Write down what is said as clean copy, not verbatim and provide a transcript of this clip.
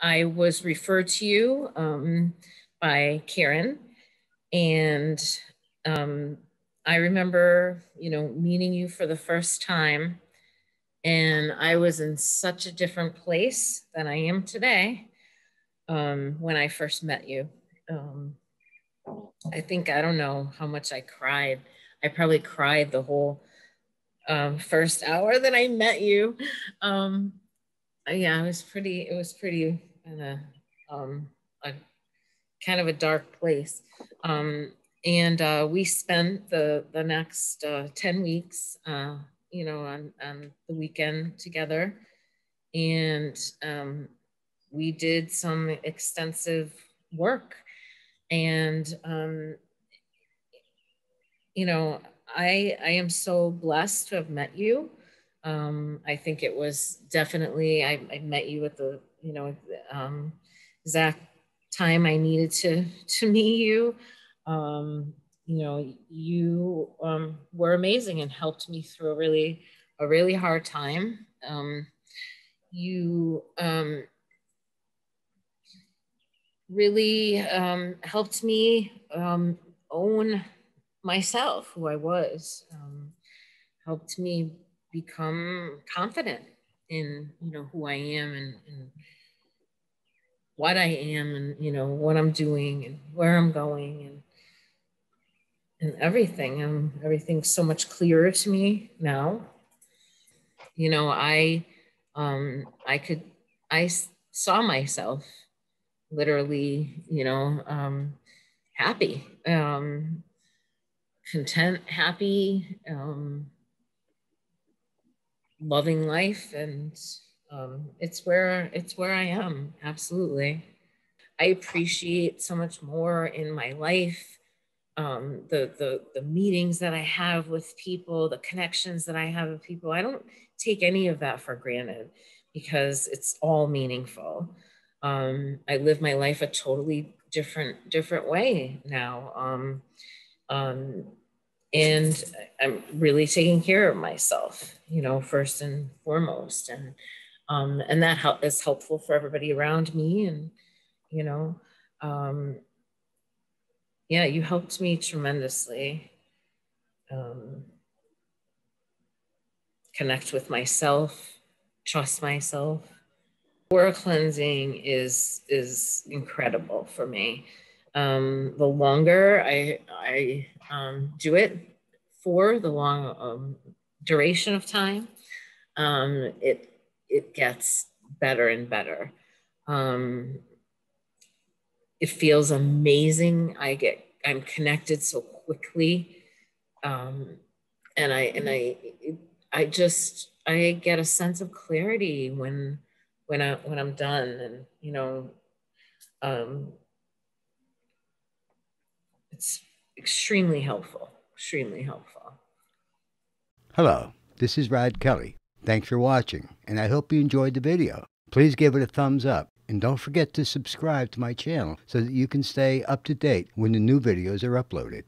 I was referred to you by Karen, and I remember, you know, meeting you for the first time, and I was in such a different place than I am today when I first met you. I think, I don't know how much I cried. I probably cried the whole first hour that I met you. Yeah, it was pretty in a kind of a dark place. And we spent the next 10 weeks, you know, on the weekend together. And we did some extensive work. And, you know, I am so blessed to have met you. I think it was definitely, I met you at the, you know, exact time I needed to meet you. You know, you were amazing and helped me through a really hard time. You really helped me own myself, who I was, helped me become confident in, you know, who I am and what I am and, you know, what I'm doing and where I'm going and everything. Everything's so much clearer to me now. You know, I saw myself literally, you know, happy, content, happy, loving life, and it's where I am. Absolutely. I appreciate so much more in my life, the meetings that I have with people, the connections that I have with people. I don't take any of that for granted because it's all meaningful. I live my life a totally different way now. And I'm really taking care of myself, you know, first and foremost. And that is helpful for everybody around me. And, you know, yeah, you helped me tremendously connect with myself, trust myself. Aura cleansing is incredible for me. The longer I do it for, the long duration of time, it gets better and better. It feels amazing. I'm connected so quickly, and I get a sense of clarity when I'm done, and you know. It's extremely helpful, extremely helpful. Hello, this is Rod Kelly. Thanks for watching, and I hope you enjoyed the video. Please give it a thumbs up, and don't forget to subscribe to my channel so that you can stay up to date when the new videos are uploaded.